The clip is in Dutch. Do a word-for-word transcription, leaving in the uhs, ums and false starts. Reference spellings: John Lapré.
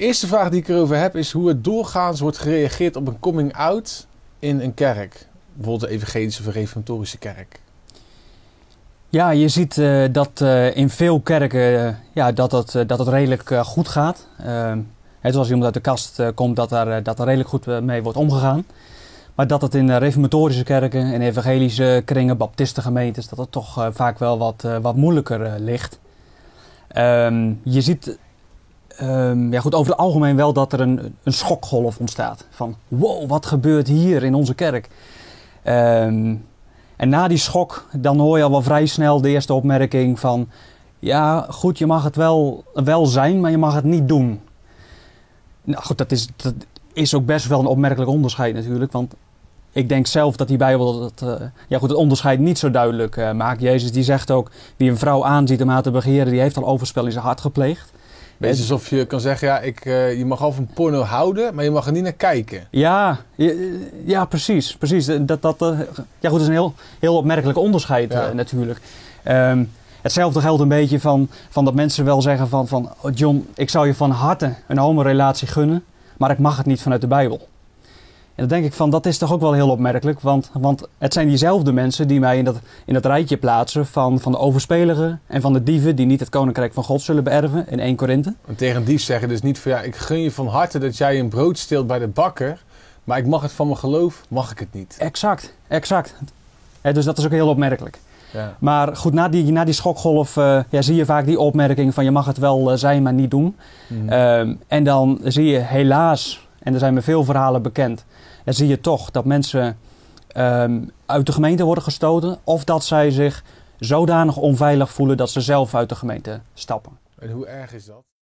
De eerste vraag die ik erover heb is hoe er doorgaans wordt gereageerd op een coming-out in een kerk. Bijvoorbeeld de evangelische of reformatorische kerk. Ja, je ziet uh, dat uh, in veel kerken uh, ja, dat, dat, uh, dat het redelijk uh, goed gaat. Uh, hè, zoals iemand uit de kast uh, komt, dat daar, uh, dat er redelijk goed uh, mee wordt omgegaan. Maar dat het in uh, reformatorische kerken, in evangelische kringen, baptistengemeentes, dat het toch uh, vaak wel wat, uh, wat moeilijker uh, ligt. Um, je ziet um, ja goed, over het algemeen wel dat er een, een schokgolf ontstaat. Van wow, wat gebeurt hier in onze kerk? Um, En na die schok, dan hoor je al wel vrij snel de eerste opmerking van... ja, goed, je mag het wel, wel zijn, maar je mag het niet doen. Nou goed, dat is, dat is ook best wel een opmerkelijk onderscheid natuurlijk. Want ik denk zelf dat die Bijbel dat, uh, ja goed, het onderscheid niet zo duidelijk uh, maakt. Jezus die zegt ook, wie een vrouw aanziet om haar te begeren... die heeft al overspel in zijn hart gepleegd. Beetje alsof je kan zeggen, ja, ik, uh, je mag al van porno houden, maar je mag er niet naar kijken. Ja, ja, ja precies. precies. Dat, dat, uh, ja, goed, dat is een heel, heel opmerkelijk onderscheid ja. uh, natuurlijk. Um, hetzelfde geldt een beetje van, van dat mensen wel zeggen van, van... Oh John, ik zou je van harte een homorelatie gunnen, maar ik mag het niet vanuit de Bijbel. En dan denk ik van, dat is toch ook wel heel opmerkelijk. Want, want het zijn diezelfde mensen die mij in dat, in dat rijtje plaatsen van, van de overspeligen en van de dieven die niet het Koninkrijk van God zullen beërven in Eerste Korinthe. En tegen een dief zeggen dus niet van, ja, ik gun je van harte dat jij een brood steelt bij de bakker, maar ik mag het van mijn geloof, mag ik het niet. Exact, exact. He, dus dat is ook heel opmerkelijk. Ja. Maar goed, na die, na die schokgolf uh, ja, zie je vaak die opmerking van, je mag het wel uh, zijn, maar niet doen. Mm. Um, en dan zie je helaas, en er zijn me veel verhalen bekend, dan zie je toch dat mensen um, uit de gemeente worden gestoten... of dat zij zich zodanig onveilig voelen dat ze zelf uit de gemeente stappen. En hoe erg is dat?